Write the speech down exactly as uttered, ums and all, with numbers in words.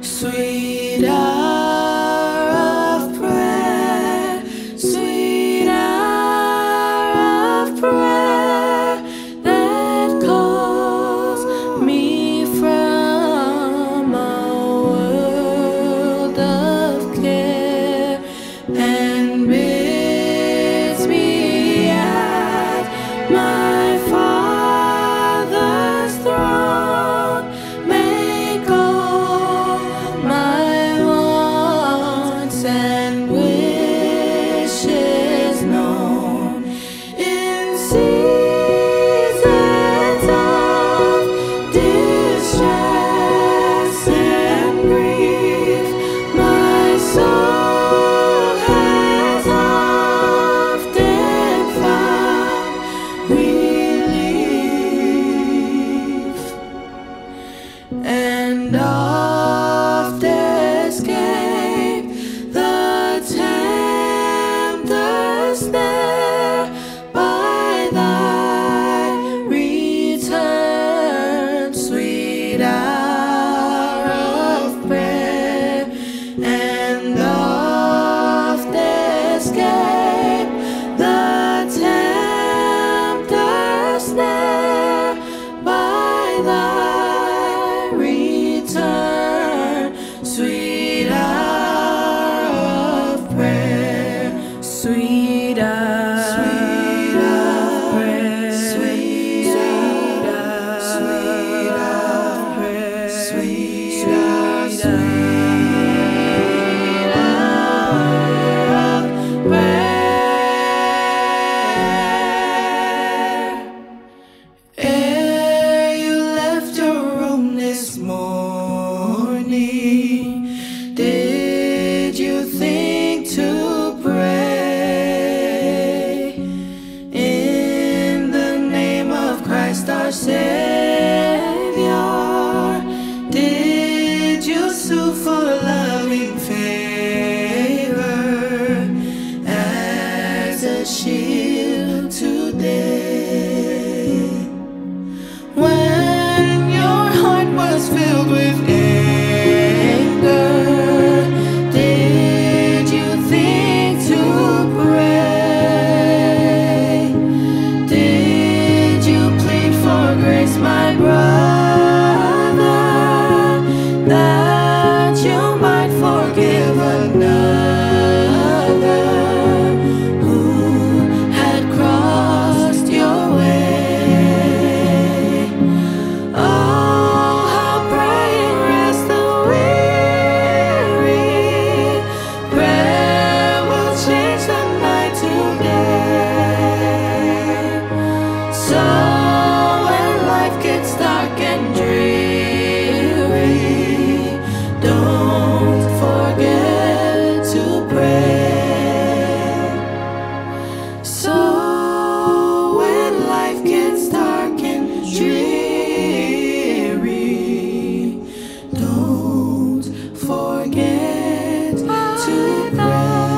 Sweet hour of prayer, sweet hour of prayer that calls me from a world of care and bids me at my Father's throne. Make all and wishes known in seasons of distress and grief. My soul has often found relief and oft escaped there by thy return. Sweet hour of prayer, and oft escape the tempter's snare by thy return. Sweet hour of prayer, sweet. Sweet hour of prayer, sweet hour of prayer, sweet hour of prayer. Ere you left your room this morning, did you think to our Savior, did you sue for loving favor as a shield today? When your heart was filled with anger, did you think to pray? My brother, that you might forgive another who had crossed your way. Oh, how praying rests the weary. Prayer will change the night to day. So it's dark and dreary, don't forget to pray. So when life gets dark and dreary, don't forget to pray.